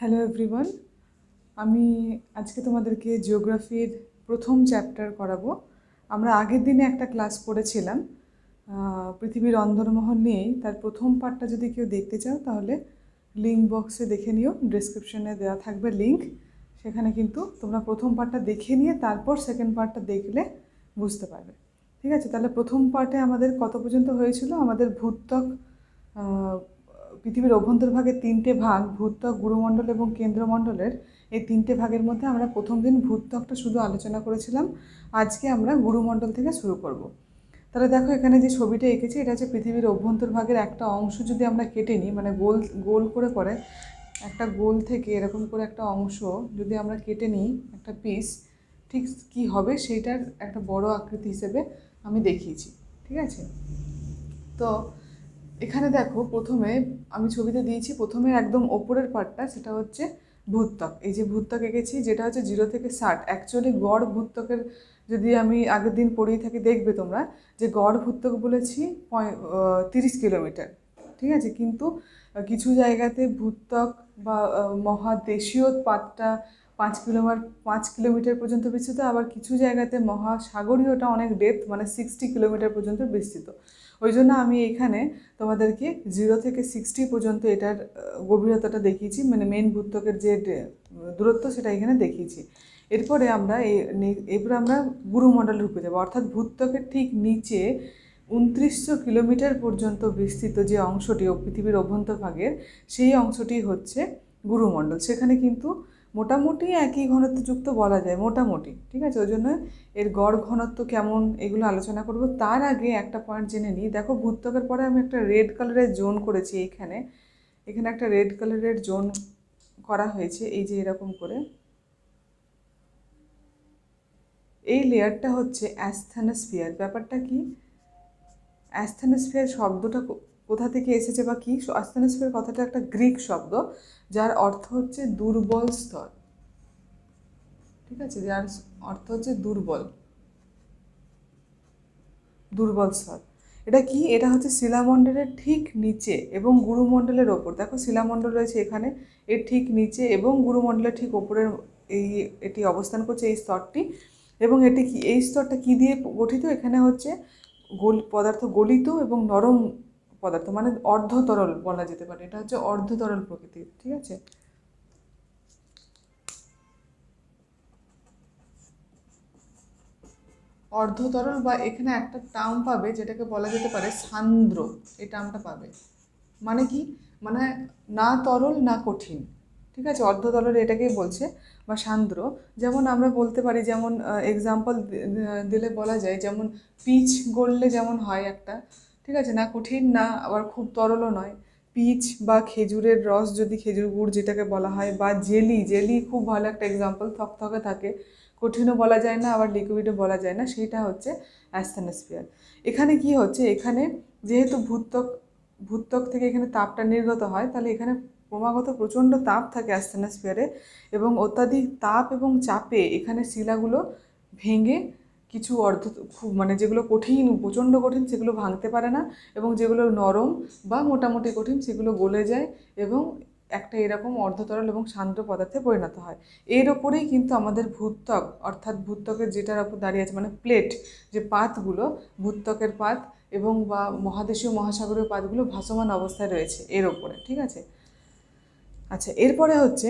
Hello everyone आमी आज के तुम्हारे के जियोग्राफिर प्रथम चैप्टर कराबो। आमरा आगेर दिने एकटा क्लास पढ़ेछिलाम पृथिवीर अंधरमहल निये। तार प्रथम पार्टटा जोदि केउ देखते चाओ ताहले लिंक बक्से देखे निओ, डिस्क्रिप्शने देओया थाकबे लिंक। सेखाने किन्तु तोमरा प्रथम पार्टटा देखे निये तारपर सेकेंड पार्टटा देखले बुझते पारबे। ठीक आछे, ताहले प्रथम पार्टे आमादेर कत पर्यन्त हयेछिलो? आमादेर भूत्वक पृथिवीर अभ्यंतर भागे तीनटे भाग भूत्वक, गुरुमंडल और केंद्रमंडलेर ए तीनटे भागेर मध्य आमरा प्रथम दिन भूत्वकटा शुधु आलोचना करेछिलाम। आजके आमरा गुरुमंडल थेके शुरू करब। ताहले देखो एखाने जे छबिटा एँकेछि एटा हच्छे पृथिवीर अभ्यंतर भागेर एकटा अंश। जोदि आमरा केटे निई माने गोल गोल करे करे एकटा गोल थेके एरकम करे एकटा अंश जोदि आमरा केटे निई एकटा पिस, ठीक कि होबे सेटार एकटा बड़ो आकृति हिसेबे आमि देखिएछि। ठीक आछे, तो एखाने देखो प्रथमे आमी छबिते दिएछि प्रथमे एकदम ओपरेर पार्टटा सेटा होच्छे भूत्वक। एई जे भूत्वक एँकेछि जेटा होच्छे 0 থেকে 60। एक्चुअली गड़ भूत्वकेर जोदि आमी आगेर दिन पढ़िए थाकि देखबे तोमरा जे गड़ भूत्वक बोलेछि 30 কিলোমিটার। ठीक आछे, किन्तु किछु जायगाते भूत्वक बा महादेशीय पातटा 5 কিলোমিটার পর্যন্ত বিস্তৃত। আবার কিছু জায়গাতে মহাসাগরীয়টা অনেক ডেপথ মানে 60 কিলোমিটার পর্যন্ত বিস্তৃত। ওই জন্য আমি এখানে তোমাদেরকে 0 থেকে 60 পর্যন্ত এটার গভীরতাটা দেখিয়েছি, মানে মেন ভূত্বকের যে দূরত্ব সেটা এখানে দেখিয়েছি। এরপরে আমরা এবার আমরা গুরুমণ্ডল রূপে যাব, অর্থাৎ ভূত্বকের ঠিক নিচে 2900 কিলোমিটার পর্যন্ত বিস্তৃত যে অংশটি পৃথিবীর অভ্যন্তরভাগের সেই অংশটি হচ্ছে গুরুমণ্ডল। সেখানে কিন্তু মোটামুটি একই ঘনত্বযুক্ত বলা যায় মোটামুটি। ঠিক আছে, ওই জন্য এর গড় ঘনত্ব কেমন এগুলো আলোচনা করব। তার আগে একটা পয়েন্ট জেনে নিই। দেখো ভূত্বকের পরে আমি একটা রেড কালারের জোন করেছি। এখানে এখানে একটা রেড কালারের জোন করা হয়েছে, এই যে এরকম করে। এই লেয়ারটা হচ্ছে অ্যাস্থেনোস্ফিয়ার। ব্যাপারটা কি? অ্যাস্থেনোস্ফিয়ার শব্দটা কোথা থেকে এসেছে বা কী? অ্যাস্থেনোস্ফিয়ার কথাটা একটা গ্রিক শব্দ যার অর্থ হচ্ছে দুর্বল স্তর। ঠিক আছে, যার অর্থ হচ্ছে দুর্বল দুর্বল স্তর। এটা কি? এটা হচ্ছে শিলামণ্ডলের ঠিক নিচে এবং গুরুমণ্ডলের ওপর। দেখো শিলামণ্ডল রয়েছে এখানে, এর ঠিক নিচে এবং গুরুমণ্ডলের ঠিক ওপরের এটি অবস্থান করছে এই স্তরটি। এবং এটি কি, এই স্তরটা কি দিয়ে গঠিত? এখানে হচ্ছে পদার্থ গলিত এবং নরম পদার্থ মানে অর্ধ তরল বলা যেতে পারে। এটা হচ্ছে অর্ধ তরল প্রকৃতির। ঠিক আছে, অর্ধ তরল বা এখানে একটা টার্ম পাবে যেটাকে বলা যেতে পারে সান্দ্র। এই টার্মটা পাবে মানে কি? মানে না তরল না কঠিন। ঠিক আছে, অর্ধ তরল এটাকেই বলছে বা সান্দ্র। যেমন আমরা বলতে পারি, যেমন এক্সাম্পল দিলে বলা যায় যেমন পিচ গড়লে যেমন হয় একটা, ঠিক আছে না, কঠিন না আবার খুব তরলও নয়। পিচ বা খেজুরের রস, যদি খেজুর গুড় যেটাকে বলা হয়, বা জেলি, জেলি খুব ভালো একটা এক্সাম্পল, থকথকে থাকে, কঠিনও বলা যায় না আবার লিকুইডও বলা যায় না, সেটা হচ্ছে অ্যাস্থেনোস্ফিয়ার। এখানে কি হচ্ছে? এখানে যেহেতু ভূত্বক থেকে এখানে তাপটা নির্গত হয়, তাহলে এখানে ক্রমাগত প্রচণ্ড তাপ থাকে অ্যাস্থেনোস্ফিয়ারে, এবং অত্যাধিক তাপ এবং চাপে এখানে শিলাগুলো ভেঙে কিছু অর্ধ খুব মানে যেগুলো কঠিন প্রচণ্ড কঠিন সেগুলো ভাঙতে পারে না, এবং যেগুলো নরম বা মোটামুটি কঠিন সেগুলো গলে যায় এবং একটা এরকম অর্ধতরল এবং সান্দ্র পদার্থে পরিণত হয়। এর ওপরেই কিন্তু আমাদের ভূত্বক, অর্থাৎ ভূত্বকের যেটার ওপর দাঁড়িয়ে আছে মানে প্লেট, যে পাতগুলো ভূত্বকের পাত এবং বা মহাদেশীয় মহাসাগরীয় পাতগুলো ভাসমান অবস্থায় রয়েছে এর ওপরে। ঠিক আছে, আচ্ছা এরপরে হচ্ছে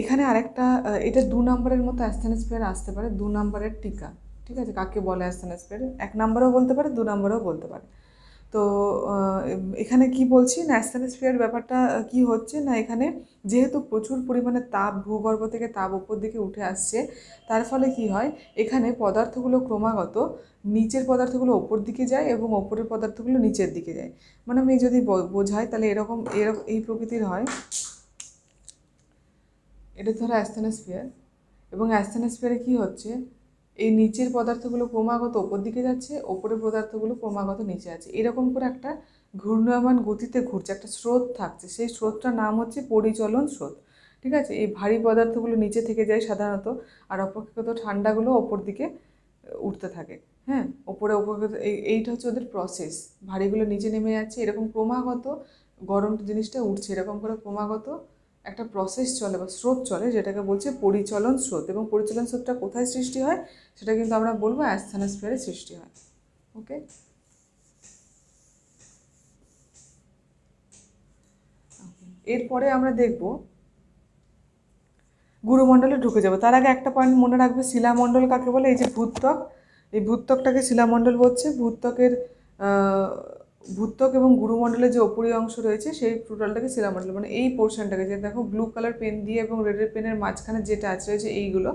এখানে আরেকটা, এটা 2 নম্বরের মতো অ্যাস্থেনোস্ফিয়ার আসতে পারে। 2 নম্বরের টিকা। ঠিক আছে, কাকে বলে অ্যাস্থেনোস্ফিয়ার? 1 নম্বরও বলতে পারে 2 নম্বরও বলতে পারে। তো এখানে কি বলছি না, অ্যাস্থেনোস্ফিয়ার ব্যাপারটা কি হচ্ছে না, এখানে যেহেতু প্রচুর পরিমাণে তাপ ভূগর্ভ থেকে তাপ উপর দিকে উঠে আসছে, তার ফলে কি হয় এখানে পদার্থগুলো ক্রমাগত নিচের পদার্থগুলো ওপর দিকে যায় এবং ওপরের পদার্থগুলো নিচের দিকে যায়। মানে আমি যদি বোঝাই তাহলে এরকম এরকম এই প্রকৃতির হয়। এটা ধরো অ্যাস্থেনোস্ফিয়ার, এবং অ্যাস্থেনোস্ফিয়ারে কী হচ্ছে, এই নিচের পদার্থগুলো ক্রমাগত ওপর দিকে যাচ্ছে, ওপরের পদার্থগুলো ক্রমাগত নিচে আছে, এরকম করে একটা ঘূর্ণায়মান গতিতে ঘুরছে, একটা স্রোত থাকছে, সেই স্রোতটার নাম হচ্ছে পরিচলন স্রোত। ঠিক আছে, এই ভারী পদার্থগুলো নিচে থেকে যায় সাধারণত, আর অপেক্ষাকৃত ঠান্ডাগুলো ওপর দিকে উঠতে থাকে। হ্যাঁ, ওপরে অপেক্ষাকৃত এইটা হচ্ছে ওদের প্রসেস, ভারীগুলো নিচে নেমে যাচ্ছে, এরকম ক্রমাগত গরম জিনিসটা উঠছে, এরকম করে ক্রমাগত একটা প্রসেস চলে বা স্রোত চলে যেটাকে বলছে পরিচলন স্রোত। এবং পরিচলন স্রোতটা কোথায় সৃষ্টি হয় সেটা কিন্তু আমরা বলবো অ্যাস্থেনোস্ফিয়ারে সৃষ্টি হয়। ওকে, এরপরে আমরা দেখব গুরুমণ্ডলে ঢুকে যাবো। তার আগে একটা পয়েন্ট মনে রাখবে, শিলামণ্ডল কাকে বলে? এই যে ভূত্বক, এই ভূত্বকটাকে শিলামণ্ডল বলছে। ভূত্বকের ভূত্বক এবং গুরুমণ্ডলের যে উপরি অংশ রয়েছে সেই টোটালটাকে শিলামণ্ডল, মানে এই পোর্শনটাকে, যে দেখো ব্লু কালার পেন দিয়ে এবং রেডের পেনের মাঝখানে যেটা আছে রয়েছে এইগুলো,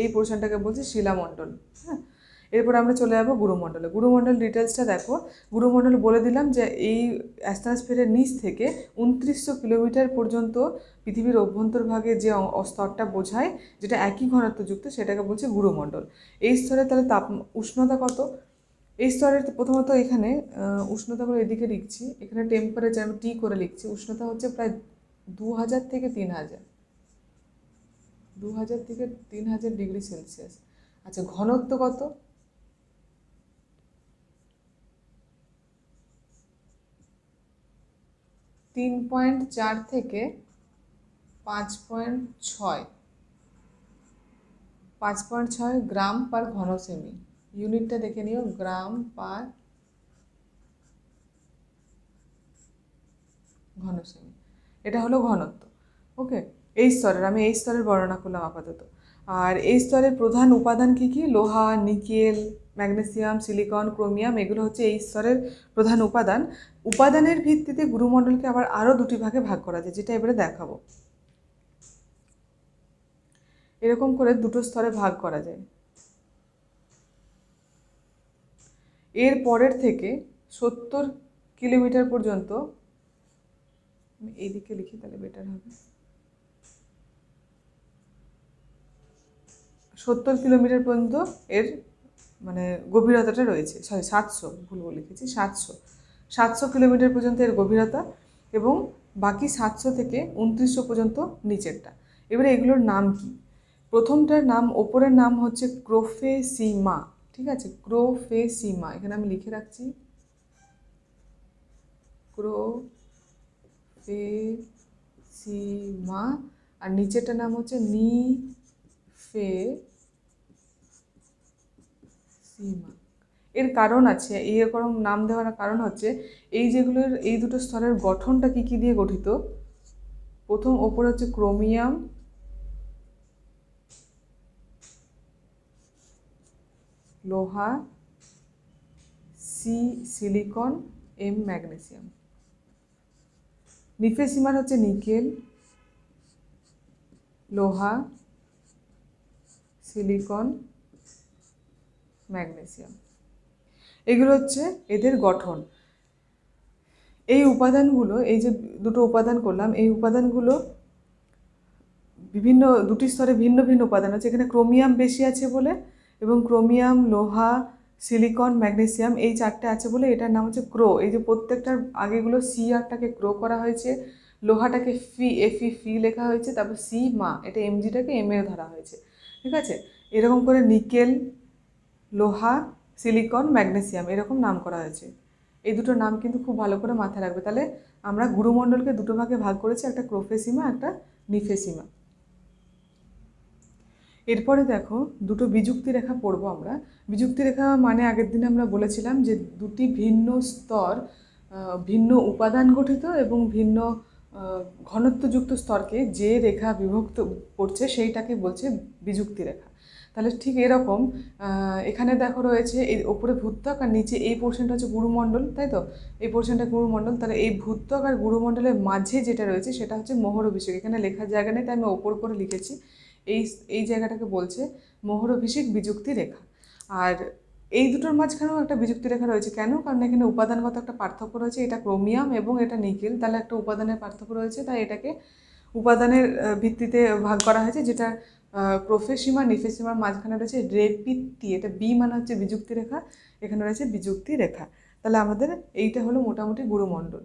এই পোর্শনটাকে বলছে শিলামণ্ডল। হ্যাঁ, এরপর আমরা চলে যাবো গুরুমণ্ডলে। গুরুমণ্ডল ডিটেলসটা দেখো, গুরুমণ্ডল বলে দিলাম যে এই অ্যাস্থেনোস্ফিয়ারের নিচ থেকে 2900 কিলোমিটার পর্যন্ত পৃথিবীর অভ্যন্তরভাগে যে স্তরটা বোঝায় যেটা একই ঘনত্বযুক্ত সেটাকে বলছে গুরুমণ্ডল। এই স্তরে তাহলে উষ্ণতা কত? এই স্তরের প্রথমত এখানে উষ্ণতাগুলো এদিকে লিখছি, এখানে টেম্পারেচার আমি টি করে লিখছি। উষ্ণতা হচ্ছে প্রায় 2000 থেকে 3000 ডিগ্রি সেলসিয়াস। আচ্ছা, ঘনত্ব কত? তিন পয়েন্ট চার থেকে পাঁচ পয়েন্ট ছয় গ্রাম পার ঘন সেমি। ইউনিটটা দেখে নিও, গ্রাম পার ঘন সেমি, এটা হলো ঘনত্ব। ওকে, এই স্তরের আমি এই স্তরের বর্ণনা করলাম আপাতত। আর এই স্তরের প্রধান উপাদান কি কি? লোহা, নিকেল, ম্যাগনেসিয়াম, সিলিকন, ক্রোমিয়াম, এগুলো হচ্ছে এই স্তরের প্রধান উপাদান। উপাদানের ভিত্তিতে গুরুমণ্ডলকে আবার আরও দুটি ভাগে ভাগ করা যায়, যেটা এবারে দেখাবো। এরকম করে দুটো স্তরে ভাগ করা যায়। এর পরের থেকে 70 কিলোমিটার পর্যন্ত, আমি এইদিকে লিখি তাহলে বেটার হবে, 70 কিলোমিটার পর্যন্ত এর মানে গভীরতাটা রয়েছে। সরি, 700, ভুল লিখেছি, 700 কিলোমিটার পর্যন্ত এর গভীরতা, এবং বাকি 700 থেকে 2900 পর্যন্ত নিচেরটা। এবারে এগুলোর নাম কি? প্রথমটার নাম, ওপরের নাম হচ্ছে ক্রোফেসিমা, ঠিক আছে? ক্রোফেসিমা, এখানে আমি লিখে রাখছি ক্রোফেসিমা। আর নিচেরটার নাম হচ্ছে নিফেসিমা। এর কারণ আছে, এইরকম নাম দেওয়ার কারণ হচ্ছে এই যেগুলোর এই দুটো স্তরের গঠনটা কি কি দিয়ে গঠিত। প্রথম ওপরে হচ্ছে ক্রোমিয়াম, লোহা, সি সিলিকন, এম ম্যাগনেসিয়াম। নিফেসিমার হচ্ছে নিকেল, লোহা, সিলিকন, ম্যাগনেসিয়াম, এগুলো হচ্ছে এদের গঠন। এই উপাদানগুলো, এই যে দুটো উপাদান করলাম, এই উপাদানগুলো বিভিন্ন দুটি স্তরে ভিন্ন ভিন্ন উপাদান আছে। এখানে ক্রোমিয়াম বেশি আছে বলে, এবং ক্রোমিয়াম, লোহা, সিলিকন, ম্যাগনেসিয়াম এই চারটে আছে বলে এটার নাম হচ্ছে ক্রো। এই যে প্রত্যেকটার আগেগুলো সি আরটাকে ক্রো করা হয়েছে, লোহাটাকে এফি লেখা হয়েছে, তারপর সি মা, এটা এমজিটাকে এম এ ধরা হয়েছে, ঠিক আছে? এরকম করে নিকেল, লোহা, সিলিকন, ম্যাগনেসিয়াম এরকম নাম করা হয়েছে। এই দুটো নাম কিন্তু খুব ভালো করে মাথায় রাখবে। তাহলে আমরা গুরুমণ্ডলকে দুটো ভাগে ভাগ করেছি, একটা ক্রোফেসিমা, একটা নিফেসিমা। এরপরে দেখো দুটো বিযুক্তি রেখা পড়বো আমরা। বিযুক্তি রেখা মানে আগের দিনে আমরা বলেছিলাম যে দুটি ভিন্ন স্তর ভিন্ন উপাদান গঠিত এবং ভিন্ন ঘনত্বযুক্ত স্তরকে যে রেখা বিভক্ত করছে সেইটাকে বলছে বিযুক্তি রেখা। তাহলে ঠিক এরকম এখানে দেখো রয়েছে এই ওপরে ভূত্বক আর নিচে এই পোর্শনটা হচ্ছে গুরুমণ্ডল, তাই তো? এই পোর্শনটা গুরুমণ্ডল। তাহলে এই ভূত্বক আর গুরুমণ্ডলের মাঝে যেটা রয়েছে সেটা হচ্ছে মোহরভিষেক। এখানে লেখার জায়গা নেই তাই আমি ওপর করে লিখেছি। এই জায়গাটাকে বলছে মোহরভিষেক বিযুক্তি রেখা। আর এই দুটোর মাঝখানেও একটা বিযুক্তি রেখা রয়েছে। কেন? কারণ এখানে উপাদানগত একটা পার্থক্য রয়েছে, এটা ক্রোমিয়াম এবং এটা নিকেল, তাহলে একটা উপাদানের পার্থক্য রয়েছে, তাই এটাকে উপাদানের ভিত্তিতে ভাগ করা হয়েছে। যেটা ক্রোফেসিমা নিফেসিমার মাঝখানে রয়েছে রেপিত্তি, এটা বি মানে হচ্ছে বিযুক্তি রেখা, এখানে রয়েছে বিযুক্তি রেখা। তাহলে আমাদের এইটা হলো মোটামুটি গুরুমণ্ডল।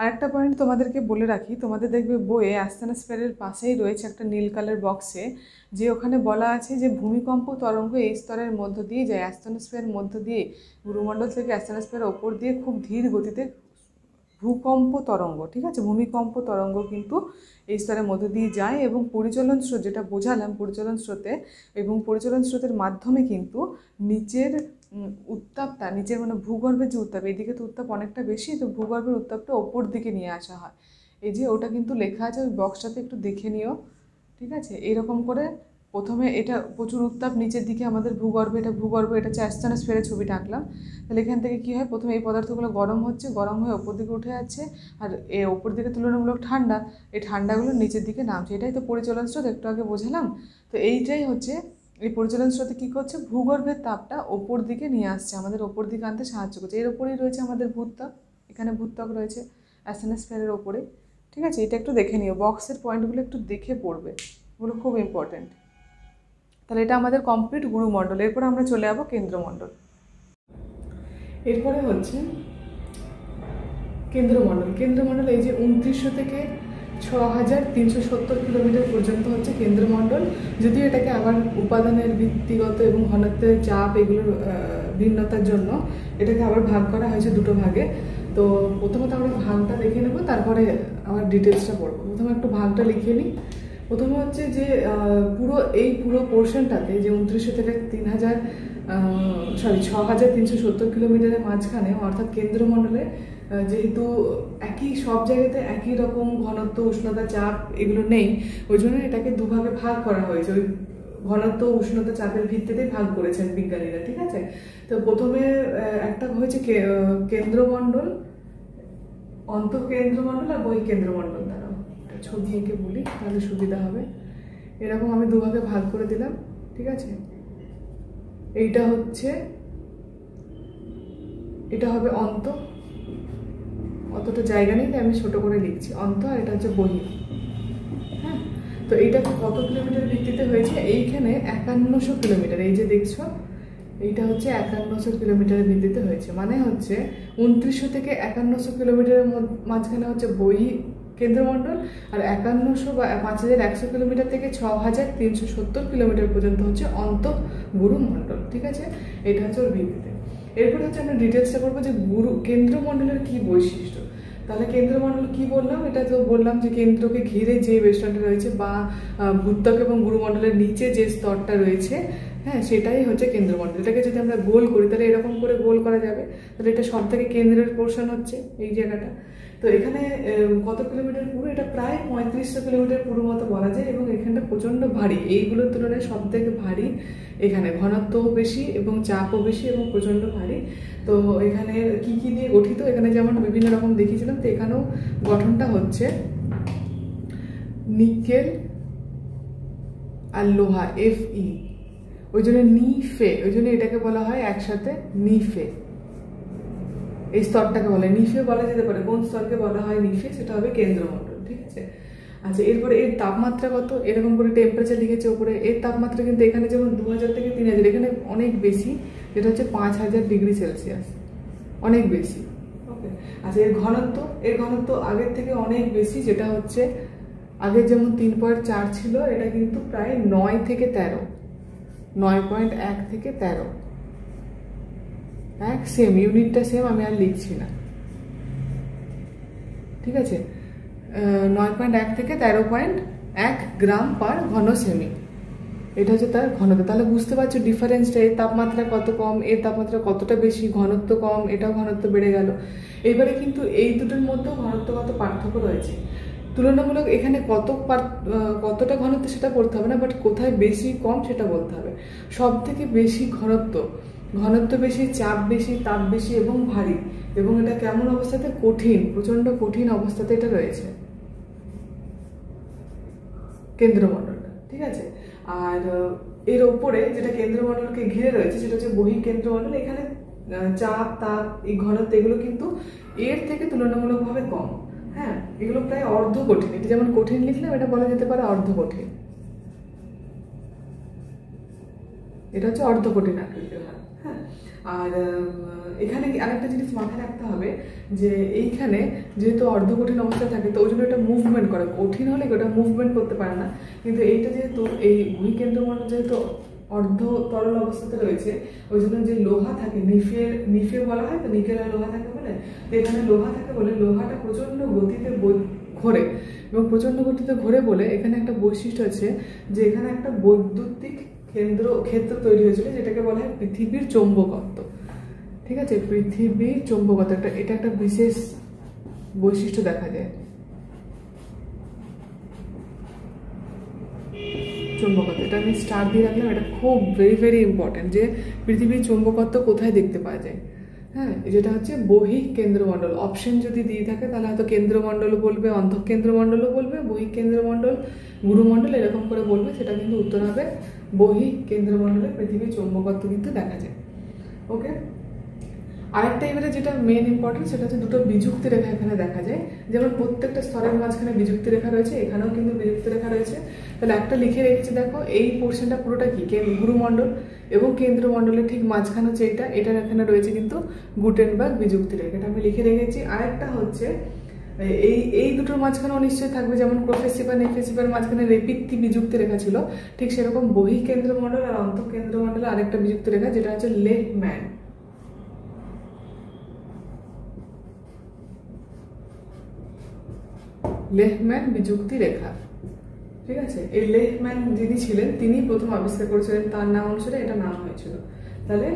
আরেকটা পয়েন্ট তোমাদেরকে বলে রাখি, তোমাদের দেখবে বইয়ে অ্যাস্থেনোস্ফিয়ারের পাশেই রয়েছে একটা নীল কালার বক্সে, যে ওখানে বলা আছে যে ভূমিকম্প তরঙ্গ এই স্তরের মধ্য দিয়ে যায়, অ্যাস্থেনোস্ফিয়ারের মধ্য দিয়ে, গুরুমণ্ডল থেকে অ্যাস্থেনোস্ফিয়ারের ওপর দিয়ে খুব ধীর গতিতে भूकम्प तरंग ठीक है भूमिकम्प तरंग किन्तु এই স্তরের মধ্যে দিয়ে যায় এবং পরিচলন স্রোত যেটা বোঝালাম পরিচলন স্রোতে এবং পরিচলন স্রোতের মাধ্যমে কিন্তু নিচের উত্তাপটা নিচের মানে ভূগর্ভের যে উত্তাপ এদিকে তো উত্তাপ অনেকটা বেশি তো ভূগর্ভের উত্তাপটা ওপর দিকে নিয়ে আসা হয় এই যে ওটা কিন্তু লেখা আছে ওই বক্সটাতে একটু দেখে নিও ঠিক আছে এরকম করে প্রথমে এটা প্রচুর উত্তাপ নিচের দিকে আমাদের ভূগর্ভে এটা ভূগর্ভে এটা হচ্ছে অ্যাটমসফিয়ারে ছবিটা আঁকলাম তাহলে এখান থেকে কী হয় প্রথমে এই পদার্থগুলো গরম হচ্ছে গরম হয়ে ওপর দিকে উঠে যাচ্ছে আর এ ওপর দিকে তুলনামূলক ঠান্ডা এই ঠান্ডাগুলো নিচের দিকে নামছে এটাই তো পরিচলন স্রোত একটু আগে বোঝালাম তো এইটাই হচ্ছে এই পরিচলন স্রোতে কী করছে ভূগর্ভের তাপটা ওপর দিকে নিয়ে আসছে আমাদের ওপর দিকে আনতে সাহায্য করছে এর ওপরেই রয়েছে আমাদের ভূত্বক এখানে ভূত্বক রয়েছে অ্যাটমসফিয়ারের ওপরে ঠিক আছে এটা একটু দেখে নিও বক্সের পয়েন্টগুলো একটু দেখে পড়বে ওগুলো খুব ইম্পর্ট্যান্ট তাহলে এটা আমাদের কমপ্লিট গুরুমণ্ডল এরপর আমরা চলে যাব কেন্দ্রমণ্ডল এরপরে হচ্ছে কেন্দ্রমণ্ডল কেন্দ্রমণ্ডল এই যে ২৯০০ থেকে ৬৩৭০ কিলোমিটার পর্যন্ত হচ্ছে কেন্দ্রমণ্ডল যদিও এটাকে আবার উপাদানের ভিত্তিগত এবং ঘনত্বের চাপ এগুলোর ভিন্নতার জন্য এটাকে আবার ভাগ করা হয়েছে দুটো ভাগে তো প্রথমত আমরা ভাগটা দেখে নেব তারপরে আবার ডিটেলসটা পড়ব প্রথমে একটু ভাগটা লিখে নিই প্রথমে হচ্ছে যে পুরো পোর্শনটাতে যে ২৯০০ থেকে ৬৩৭০ কিলোমিটারের মাঝখানে অর্থাৎ কেন্দ্রমণ্ডলে যেহেতু একই সব জায়গাতে একই রকম ঘনত্ব উষ্ণতা চাপ এগুলো নেই ওই জন্য এটাকে দুভাগে ভাগ করা হয়েছে ওই ঘনত্ব উষ্ণতা চাপের ভিত্তিতে ভাগ করেছেন বিজ্ঞানীরা ঠিক আছে তো প্রথমে একটা হয়েছে কেন্দ্রমণ্ডল অন্তঃকেন্দ্রমণ্ডল আর বহিঃকেন্দ্রমণ্ডল দ্বারা ছবি এঁকে বলি তাহলে সুবিধা হবে এরকম আমি দুভাগে ভাগ করে দিলাম ঠিক আছে এইটা হচ্ছে এটা হবে অন্ত অতটা জায়গা নেই আমি ছোট করে লিখছি অন্ত আর এটা হচ্ছে বহি হ্যাঁ তো এইটা কত কিলোমিটার ভিত্তিতে হয়েছে এইখানে ৫১০০ কিলোমিটার এই যে দেখছো এইটা হচ্ছে ৫১০০ কিলোমিটারের ভিত্তিতে হয়েছে মানে হচ্ছে ২৯০০ থেকে ৫১০০ কিলোমিটারের মাঝখানে হচ্ছে বহি কেন্দ্রমণ্ডল আর ৫১০০ বা ৫১০০ কিলোমিটার থেকে ৬৩৭০ কিলোমিটার পর্যন্ত হচ্ছে অন্তঃ গুরুমণ্ডল ঠিক আছে এটা হচ্ছে ওর ভিত্তিতে এরপরে হচ্ছে আমরা ডিটেলসটা বলবো যে কেন্দ্রমণ্ডলের কি বৈশিষ্ট্য তাহলে কেন্দ্রমণ্ডল কি বললাম এটা তো বললাম যে কেন্দ্রকে ঘিরে যে বেষ্টনটা রয়েছে বা ভূত্বক এবং গুরুমণ্ডলের নিচে যে স্তরটা রয়েছে হ্যাঁ সেটাই হচ্ছে কেন্দ্রমণ্ডল এটাকে যদি আমরা গোল করি তাহলে এরকম করে গোল করা যাবে তাহলে এটা সব থেকে কেন্দ্রের পোর্শন হচ্ছে এই জায়গাটা তো এখানে কত কিলোমিটার পুরো এটা প্রায় ৩৫০০ কিলোমিটার পুরো মতো বলা যায় এবং এখানটা প্রচণ্ড ভারী এইগুলোর তুলনায় সব থেকে ভারী এখানে ঘনত্বও বেশি এবং চাপও বেশি এবং প্রচণ্ড ভারী তো এখানে কি কি নিয়ে গঠিত এখানে যেমন বিভিন্ন রকম দেখিয়েছিলাম তো এখানেও গঠনটা হচ্ছে নিকেল আর লোহা Fe ওই জন্য নিফে ওই জন্য এটাকে বলা হয় একসাথে নিফে এই স্তরটাকে বলে নিফে বলা যেতে পারে কোন স্তরকে বলা হয় নিফে সেটা হবে কেন্দ্রমণ্ডল ঠিক আছে আচ্ছা এরপরে এর তাপমাত্রা কত এরকম করে টেম্পারেচার লিখেছে ওপরে এর তাপমাত্রা কিন্তু এখানে যেমন ২০০০ থেকে ৩০০০ এখানে অনেক বেশি যেটা হচ্ছে ৫০০০ ডিগ্রি সেলসিয়াস অনেক বেশি ওকে আচ্ছা এর ঘনত্ব আগের থেকে অনেক বেশি যেটা হচ্ছে আগে যেমন ৩.৪ ছিল এটা কিন্তু প্রায় ৯ থেকে ১৩ ৯.১ থেকে ১৩ এক সেম ইউনিটটা সেম আমি আর লিখছি না ঠিক আছে ৯.১ থেকে ১৩.১ গ্রাম পার ঘন সেমি এটা হচ্ছে তার ঘনত্ব তাহলে বুঝতে পারছো ডিফারেন্সটা এর তাপমাত্রা কত কম এর তাপমাত্রা কতটা বেশি ঘনত্ব কম এটাও ঘনত্ব বেড়ে গেল এইবারে কিন্তু এই দুটোর মধ্যেও ঘনত্বগত পার্থক্য রয়েছে তুলনামূলক এখানে কতটা ঘনত্ব সেটা বলতে হবে না বাট কোথায় বেশি কম সেটা বলতে হবে সব থেকে বেশি ঘনত্ব বেশি চাপ বেশি তাপ বেশি এবং ভারী এবং এটা কেমন অবস্থাতে কঠিন প্রচণ্ড কঠিন অবস্থাতে এটা রয়েছে কেন্দ্রমণ্ডলটা ঠিক আছে আর এর ওপরে যেটা কেন্দ্রমণ্ডলকে ঘিরে রয়েছে সেটা হচ্ছে বহিঃকেন্দ্রমণ্ডল এখানে চাপ তাপ এই ঘনত্ব এগুলো কিন্তু এর থেকে তুলনামূলকভাবে কম হ্যাঁ এগুলো প্রায় অর্ধ কঠিন এটা যেমন কঠিন লিখলাম এটা বলা যেতে পারে অর্ধ কঠিন এটা হচ্ছে অর্ধ কঠিন আকৃতির হ্যাঁ আর এখানে আরেকটা জিনিস মাথায় রাখতে হবে যে এইখানে যেহেতু অর্ধ কঠিন অবস্থা থাকে তো ওই জন্য এটা মুভমেন্ট করে কঠিন হলে ওটা মুভমেন্ট করতে পারে না কিন্তু এইটা যেহেতু এই ভূকেন্দ্রমণ্ডল যেহেতু अर्ध तरल अवस्थाते रही है ओईजन्य जो लोहा थाके निफे बला है तो निकेल लोहा थाके बले तो एखाने लोहा थाके बले लोहाटा प्रचंड गतिते घोरे एबं प्रचंड गतिते घोरे बले एखाने एकटा वैशिष्ट्य आछे जे एखाने एकटा वैद्युतिक क्षेत्र तैरी होयेछिलो जेटाके बला है पृथिवीर चुम्बकत्व। ठीक है पृथिवीर चुम्बकत्व एटा एकटा विशेष वैशिष्ट्य देखा जाए चुम्बकत्व स्टार दिए रखल खूब भेरि भेरि इम्पर्टेंट जो पृथिवीर चुम्बकत्व कोथाय देखते पाওয়া যায় हाँ जेटा हे बहि केंद्रमंडल अपशन जो दिए थे तो केंद्रमंडल बोलबे अंधक केंद्रमंडल बोलबे बहि केंद्रमंडल गुरुमंडल एरकम करे बोलबे सेटा किन्तु उत्तर होबे बहि केंद्रमंडले पृथिवीर चुम्बकत्व किन्तु देखा जाए। ओके आরেকটা এবারে যেটা মেইন ইম্পর্টেন্ট সেটা হচ্ছে দুটো বিযুক্তি রেখা এখানে দেখা যায় যেমন প্রত্যেকটা স্তরের মাঝখানে বিযুক্তি রেখা রয়েছে এখানেও কিন্তু বিযুক্তি রেখা রয়েছে তাহলে একটা লিখে রেখেছি দেখো এই পোরশনটা পুরোটা কি গুরুমণ্ডল এবং কেন্দ্রমণ্ডলের ঠিক মাঝখানে হচ্ছে এটা এটার এখানে রয়েছে কিন্তু গুটেনবার্গ বিযুক্তি রেখা এটা আমি লিখে রেখেছি। আরেকটা হচ্ছে এই এই দুটোর মাঝখানে নিশ্চয়ই থাকবে যেমন ক্রোফেসিপার নেফেসিপার মাঝখানে রেপিত্তি বিযুক্তি রেখা ছিল ঠিক সেরকম বহি কেন্দ্রমণ্ডল আর অন্ত কেন্দ্রমণ্ডলে আরেকটা বিযুক্তি রেখা যেটা হচ্ছে লেহম্যান। লেহম্যান বিযুক্তি রেখা ঠিক আছে এই লেহম্যান যিনি ছিলেন তিনি প্রথম আবিষ্কার করেছিলেন তার নাম অনুসারে এটা নাম হয়েছিল। তাহলে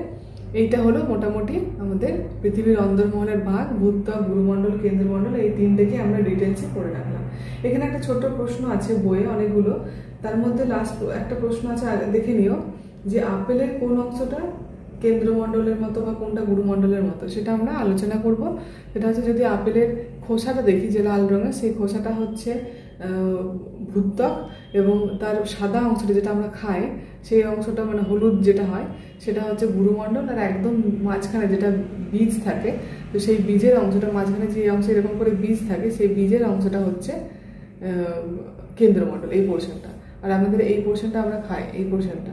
এইটা হলো মোটামুটি আমাদের পৃথিবীর অন্তর্মহলের ভাগ ভূত্বক গুরুমণ্ডল কেন্দ্রমণ্ডল এই তিনটাকে আমরা ডিটেইলসে পড়ে রাখলাম। এখানে একটা ছোট প্রশ্ন আছে বইয়ে অনেকগুলো তার মধ্যে লাস্ট একটা প্রশ্ন আছে দেখে নিও যে আপেলের কোন অংশটা কেন্দ্রমণ্ডলের মতো বা কোনটা গুরুমণ্ডলের মতো সেটা আমরা আলোচনা করব। সেটা হচ্ছে যদি আপেলের খোসাটা দেখি যে লাল রঙের সেই খোসাটা হচ্ছে ভূত্বক এবং তার সাদা অংশটা যেটা আমরা খাই সেই অংশটা মানে হলুদ যেটা হয় সেটা হচ্ছে গুরুমণ্ডল আর একদম মাঝখানে যেটা বীজ থাকে তো সেই বীজের অংশটা মাঝখানে যে অংশ এরকম করে বীজ থাকে সেই বীজের অংশটা হচ্ছে কেন্দ্রমণ্ডল এই পোর্শনটা আর আমাদের এই পোর্শনটা আমরা খাই এই পোর্শনটা।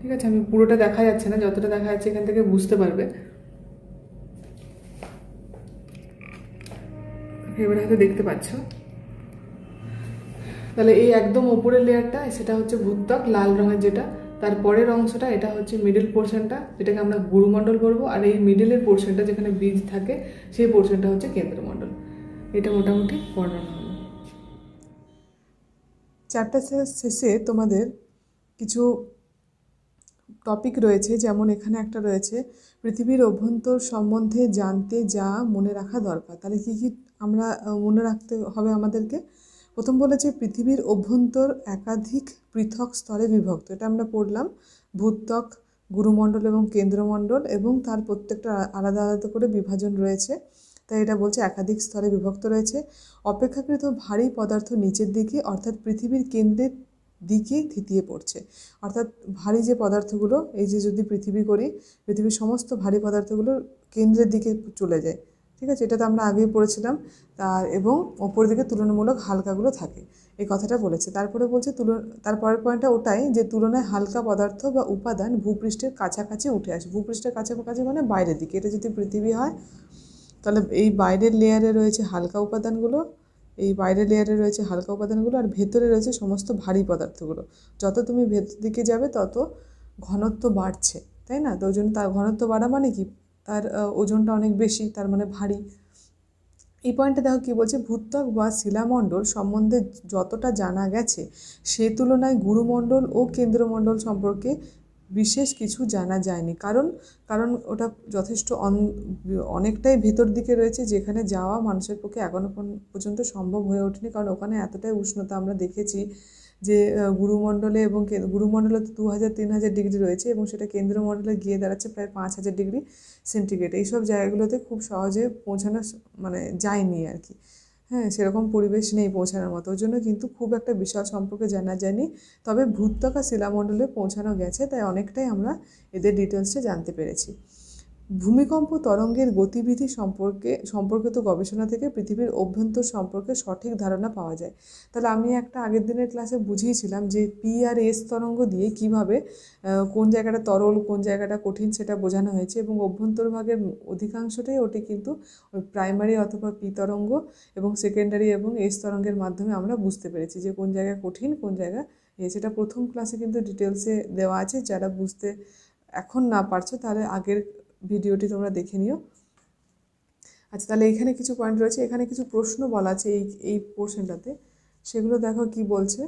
ঠিক আছে আমি পুরোটা দেখা যাচ্ছে না যতটা দেখা যাচ্ছে এখান থেকে বুঝতে পারবে এবারে হয়তো দেখতে পাচ্ছ তাহলে এই একদম উপরের লেয়ারটা সেটা হচ্ছে ভূত্বক লাল রঙের যেটা তারপরের অংশটা এটা হচ্ছে মিডল পোর্শনটা যেটাকে আমরা গুরুমণ্ডল বলবো আর এই মিডলের পোর্শনটা যেখানে বীজ থাকে সেই পোর্শনটা হচ্ছে কেন্দ্রমণ্ডল। এটা মোটামুটি পড়ানো হলো। চ্যাপ্টার শেষে তোমাদের কিছু টপিক রয়েছে যেমন এখানে একটা রয়েছে পৃথিবীর অভ্যন্তর সম্বন্ধে জানতে যা মনে রাখা দরকার তাহলে কি কি আমরা মনে রাখতে হবে আমাদেরকে প্রথম বলেছে পৃথিবীর অভ্যন্তর একাধিক পৃথক স্তরে বিভক্ত এটা আমরা পড়লাম ভূত্বক গুরুমণ্ডল এবং কেন্দ্রমণ্ডল এবং তার প্রত্যেকটা আলাদা আলাদা করে বিভাজন রয়েছে তাই এটা বলছে একাধিক স্তরে বিভক্ত রয়েছে অপেক্ষাকৃত ভারী পদার্থ নিচের দিকে অর্থাৎ পৃথিবীর কেন্দ্রের দিকে থিতিয়ে পড়ছে অর্থাৎ ভারী যে পদার্থগুলো এই যে যদি পৃথিবী করি পৃথিবীর সমস্ত ভারী পদার্থগুলো কেন্দ্রের দিকে চলে যায়। ঠিক আছে এটা তো আমরা আগেই পড়েছিলাম তার এবং ওপর দিকে তুলনামূলক হালকাগুলো থাকে এই কথাটা বলেছে। তারপরে বলছে তারপরের পয়েন্টটা ওটাই যে তুলনায় হালকা পদার্থ বা উপাদান ভূপৃষ্ঠের কাছাকাছি উঠে আসে ভূপৃষ্ঠের কাছাকাছি মানে বাইরের দিকে এটা যদি পৃথিবী হয় তাহলে এই বাইরের লেয়ারে রয়েছে হালকা উপাদানগুলো এই বাইরের লেয়ারে রয়েছে হালকা উপাদানগুলো আর ভেতরে রয়েছে সমস্ত ভারী পদার্থগুলো যত তুমি ভেতর দিকে যাবে তত ঘনত্ব বাড়ছে তাই না তো ওজন তার ঘনত্ব বাড়া মানে কি তার ওজনটা অনেক বেশি তার মানে ভারী। এই পয়েন্টে দেখো কী বলছে ভূত্বক বা শিলামণ্ডল সম্বন্ধে যতটা জানা গেছে সে তুলনায় গুরুমণ্ডল ও কেন্দ্রমণ্ডল সম্পর্কে বিশেষ কিছু জানা যায়নি কারণ কারণ ওটা যথেষ্ট অনেকটাই ভেতর দিকে রয়েছে যেখানে যাওয়া মানুষের পক্ষে এখনও পর্যন্ত সম্ভব হয়ে ওঠেনি কারণ ওখানে এতটাই উষ্ণতা আমরা দেখেছি যে গুরুমণ্ডলে এবং গুরুমণ্ডলে তো 2000-3000 ডিগ্রি রয়েছে এবং সেটা কেন্দ্রমণ্ডলে গিয়ে দাঁড়াচ্ছে প্রায় 5000 ডিগ্রি সেন্টিগ্রেড এইসব জায়গাগুলোতে খুব সহজে পৌঁছানো মানে যায়নি আর কি হ্যাঁ সেরকম পরিবেশ নেই পৌঁছানোর মতো ওই জন্য কিন্তু খুব একটা বিশাল সম্পর্কে জানা যায়নি তবে ভূত্বক আর শিলামণ্ডলে পৌঁছানো গেছে তাই অনেকটাই আমরা এদের ডিটেলসে জানতে পেরেছি। ভূমিকম্প তরঙ্গের গতিবিধি সম্পর্কিত গবেষণা থেকে পৃথিবীর অভ্যন্তর সম্পর্কে সঠিক ধারণা পাওয়া যায় তাহলে আমি একটা আগের দিনের ক্লাসে বুঝিয়েছিলাম যে পি আর এস তরঙ্গ দিয়ে কিভাবে কোন জায়গাটা তরল কোন জায়গাটা কঠিন সেটা বোঝানো হয়েছে এবং অভ্যন্তরভাগের অধিকাংশটাই ওটি কিন্তু প্রাইমারি অথবা পি তরঙ্গ এবং সেকেন্ডারি এবং এস তরঙ্গের মাধ্যমে আমরা বুঝতে পেরেছি যে কোন জায়গা কঠিন কোন জায়গা সেটা প্রথম ক্লাসে কিন্তু ডিটেলসে দেওয়া আছে, যারা বুঝতে এখন না পারছো তাহলে আগের ভিডিওটি তোমরা দেখে নিও। আচ্ছা, তাহলে এখানে কিছু পয়েন্ট রয়েছে, এখানে কিছু প্রশ্ন বলা আছে এই পোর্শনটাতে, সেগুলো দেখো কি বলছে।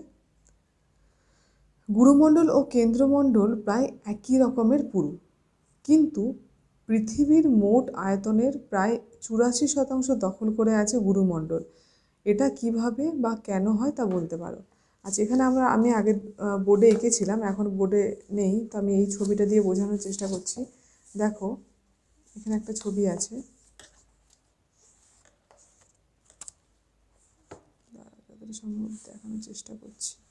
গুরুমণ্ডল ও কেন্দ্রমণ্ডল প্রায় একই রকমের পুরু, কিন্তু পৃথিবীর মোট আয়তনের প্রায় 84% দখল করে আছে গুরুমণ্ডল। এটা কিভাবে বা কেন হয় তা বলতে পারো। আচ্ছা, এখানে আমি আগে বোর্ডে এঁকেছিলাম, এখন বোর্ডে নেই, তো আমি এই ছবিটা দিয়ে বোঝানোর চেষ্টা করছি। দেখো এখানে একটা ছবি আছে, সম্ভব দেখানোর চেষ্টা করছি। এখানে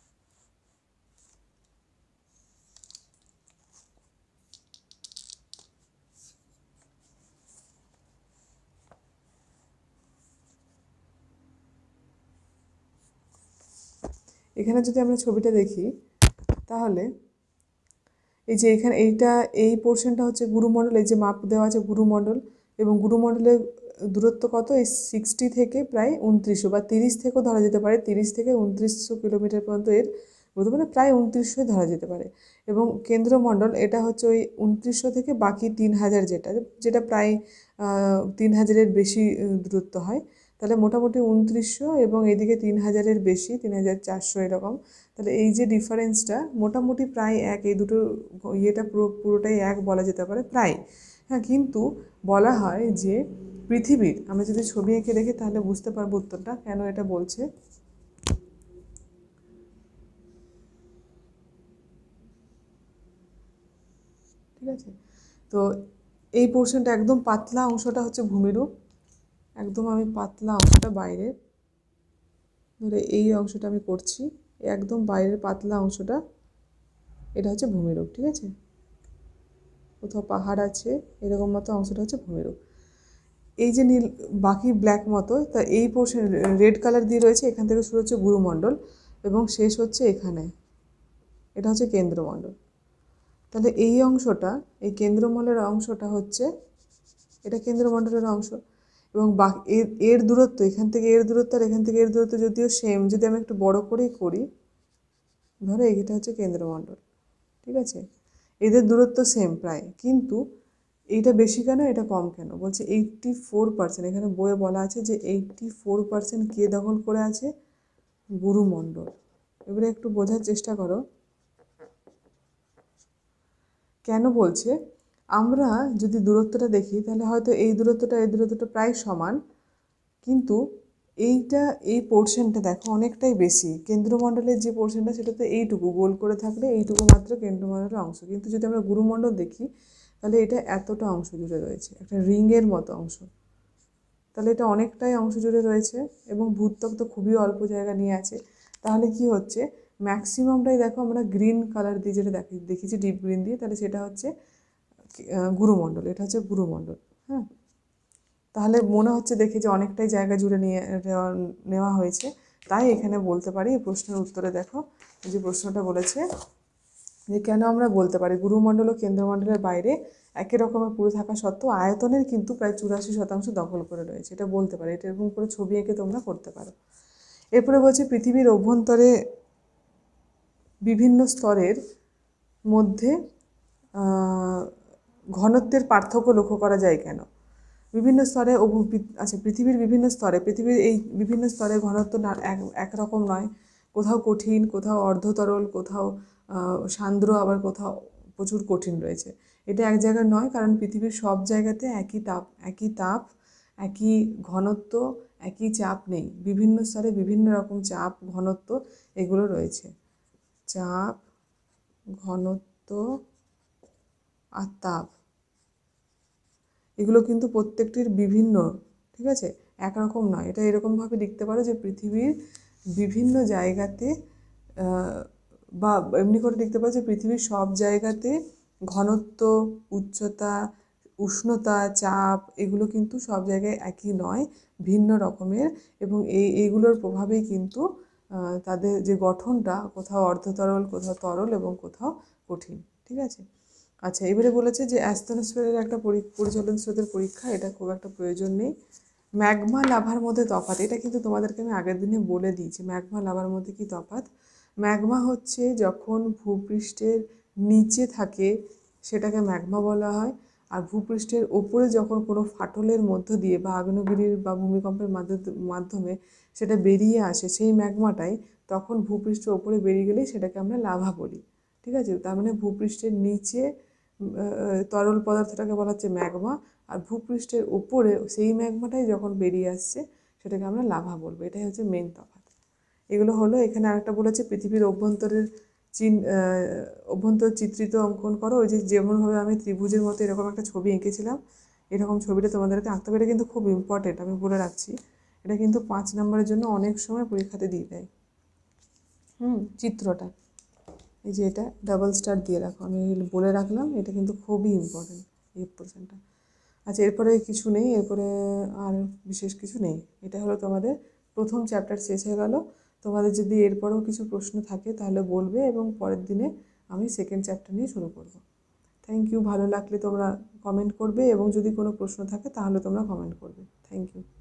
যদি আমরা ছবিটা দেখি তাহলে এই যে এখানে এই পোর্শনটা হচ্ছে গুরুমণ্ডল, এই যে মাপ দেওয়া আছে গুরুমণ্ডল, এবং গুরুমণ্ডলের দূরত্ব কত, এই 60 থেকে প্রায় 2900 বা 30 থেকেও ধরা যেতে পারে, 30 থেকে 2900 কিলোমিটার পর্যন্ত এর বলতে মানে প্রায় 2900 ধরা যেতে পারে। এবং কেন্দ্রমণ্ডল এটা হচ্ছে ওই 2900 থেকে বাকি 3000 যেটা প্রায় 3000-এর বেশি দূরত্ব হয়। তাহলে মোটামুটি 2900 এবং এদিকে 3000-এর বেশি, 3400 এরকম। তাহলে এই যে ডিফারেন্সটা মোটামুটি প্রায় এক, এই দুটো ইয়েটা পুরোটাই এক বলা যেতে পারে প্রায়, হ্যাঁ। কিন্তু বলা হয় যে পৃথিবীর, আমরা যদি ছবি এঁকে দেখি তাহলে বুঝতে পারবো উত্তরটা কেন এটা বলছে। ঠিক আছে, তো এই পোর্শনটা একদম পাতলা অংশটা হচ্ছে ভূমিরূপ, একদম আমি পাতলা অংশটা বাইরের, ধরে এই অংশটা আমি করছি, একদম বাইরের পাতলা অংশটা এটা হচ্ছে ভূমিরূপ। ঠিক আছে, কোথাও পাহাড় আছে এরকম মতো অংশটা হচ্ছে ভূমিরূপ। এই যে নীল বাকি ব্ল্যাক মতো, তা এই পোর্শন রেড কালার দিয়ে রয়েছে, এখান থেকে শুরু হচ্ছে গুরুমণ্ডল এবং শেষ হচ্ছে এখানে, এটা হচ্ছে কেন্দ্রমণ্ডল। তাহলে এই অংশটা, এই কেন্দ্রমণ্ডলের অংশটা হচ্ছে, এটা কেন্দ্রমণ্ডলের অংশ, এবং এর দূরত্ব এখান থেকে এর দূরত্ব আর এখান থেকে এর দূরত্ব যদিও সেম, যদি আমি একটু বড় করেই করি, ধরো এটা হচ্ছে কেন্দ্রমণ্ডল। ঠিক আছে, এদের দূরত্ব সেম প্রায়, কিন্তু এইটা বেশি কেন এটা কম কেন বলছে 84%। এখানে বইয়ে বলা আছে যে 84% কে দখল করে আছে, গুরুমণ্ডল। এবারে একটু বোঝার চেষ্টা করো কেন বলছে। আমরা যদি দূরত্বটা দেখি তাহলে হয়তো এই দূরত্বটা প্রায় সমান, কিন্তু এই পোর্শনটা দেখো অনেকটাই বেশি। কেন্দ্রমণ্ডলের যে পোর্শনটা সেটা তো এইটুকু গোল করে থাকলে এইটুকু মাত্র কেন্দ্রমণ্ডলের অংশ, কিন্তু যদি আমরা গুরুমণ্ডল দেখি তাহলে এটা এতটা অংশ জুড়ে রয়েছে, একটা রিংয়ের মতো অংশ। তাহলে এটা অনেকটাই অংশ জুড়ে রয়েছে এবং ভূত্বক তো খুবই অল্প জায়গা নিয়ে আছে। তাহলে কি হচ্ছে, ম্যাক্সিমামটাই দেখো আমরা গ্রিন কালার দিয়ে যেটা দেখেছি ডিপ গ্রিন দিয়ে, তাহলে সেটা হচ্ছে গুরুমণ্ডল, এটা হচ্ছে গুরুমণ্ডল। হ্যাঁ, তাহলে মনে হচ্ছে দেখি যে অনেকটাই জায়গা জুড়ে নেওয়া হয়েছে, তাই এখানে বলতে পারি। এই প্রশ্নের উত্তরে দেখো যে প্রশ্নটা বলেছে যে কেন আমরা বলতে পারি গুরুমণ্ডল ও কেন্দ্রমণ্ডলের বাইরে একই রকমের পুরু থাকা সত্ত্বেও আয়তনের কিন্তু প্রায় 84% দখল করে রয়েছে, এটা বলতে পারে। এটা এরকম করে ছবি এঁকে তোমরা করতে পারো। এরপরে বলছে পৃথিবীর অভ্যন্তরে বিভিন্ন স্তরের মধ্যে ঘনত্বের পার্থক্য লক্ষ্য করা যায় কেন। বিভিন্ন স্তরে আচ্ছা, পৃথিবীর এই বিভিন্ন স্তরে ঘনত্ব একরকম নয়, কোথাও কঠিন, কোথাও অর্ধতরল, কোথাও সান্দ্র, আবার কোথাও প্রচুর কঠিন রয়েছে। এটা এক জায়গায় নয়, কারণ পৃথিবীর সব জায়গাতে একই তাপ, একই ঘনত্ব, একই চাপ নেই। বিভিন্ন স্তরে বিভিন্ন রকম চাপ, ঘনত্ব এগুলো রয়েছে। চাপ, ঘনত্ব আর তাপ এগুলো কিন্তু প্রত্যেকটির বিভিন্ন, ঠিক আছে, একরকম নয়। এটা এরকমভাবে লিখতে পারো যে পৃথিবীর বিভিন্ন জায়গাতে, বা এমনি করে লিখতে পারো যে পৃথিবীর সব জায়গাতে ঘনত্ব, উচ্চতা, উষ্ণতা, চাপ এগুলো কিন্তু সব জায়গায় একই নয়, ভিন্ন রকমের। এবং এইগুলোর প্রভাবেই কিন্তু তাদের যে গঠনটা, কোথাও অর্ধতরল, কোথাও তরল এবং কোথাও কঠিন। ঠিক আছে, আচ্ছা, এবারে বলেছে যে অ্যাস্থেনোস্ফিয়ারের একটা পরিচলন স্রোতের পরীক্ষা, এটা খুব একটা প্রয়োজন নেই। ম্যাগমা লাভার মধ্যে তফাৎ, এটা কিন্তু তোমাদেরকে আমি আগের দিনে বলে দিয়েছি। ম্যাগমা লাভার মধ্যে কি তফাৎ, ম্যাগমা হচ্ছে যখন ভূপৃষ্ঠের নিচে থাকে সেটাকে ম্যাগমা বলা হয়, আর ভূপৃষ্ঠের ওপরে যখন কোনো ফাটলের মধ্য দিয়ে বা আগ্নেয়গিরির বা ভূমিকম্পের মাধ্যমে সেটা বেরিয়ে আসে, সেই ম্যাগমাটাই তখন ভূপৃষ্ঠ ওপরে বেরিয়ে গেলে সেটাকে আমরা লাভা বলি। ঠিক আছে, তার মানে ভূপৃষ্ঠের নিচে তরল পদার্থটাকে বলা হচ্ছে ম্যাগমা, আর ভূপৃষ্ঠের ওপরে সেই ম্যাগমাটাই যখন বেরিয়ে আসছে সেটাকে আমরা লাভা বলবো। এটাই হচ্ছে মেন তফাৎ। এগুলো হলো। এখানে আরেকটা বলেছে পৃথিবীর অভ্যন্তর চিত্রিত অঙ্কন করো। ওই যেমনভাবে আমি ত্রিভুজের মতো এরকম একটা ছবি এঁকেছিলাম, এরকম ছবিটা তোমাদেরকে আঁকতে হবে। এটা কিন্তু খুব ইম্পর্টেন্ট, আমি বলে রাখছি। এটা কিন্তু 5 নম্বরের জন্য অনেক সময় পরীক্ষাতে দিয়ে দেয়। চিত্রটা এই যে, এটা ডাবল স্টার দিয়ে রাখো, আমি বলে রাখলাম। এটা কিন্তু খুবই ইম্পর্টেন্ট এই পোর্শনটা। আচ্ছা, এরপরে কিছু নেই, এরপরে আর বিশেষ কিছু নেই। এটা হলো তোমাদের প্রথম চ্যাপ্টার শেষ হয়ে গেল। তোমাদের যদি এরপরেও কিছু প্রশ্ন থাকে তাহলে বলবে, এবং পরের দিনে আমি সেকেন্ড চ্যাপ্টার নিয়ে শুরু করব। Thank you. ভালো লাগলে তোমরা কমেন্ট করবে, এবং যদি কোনো প্রশ্ন থাকে তাহলে তোমরা কমেন্ট করবে। Thank you.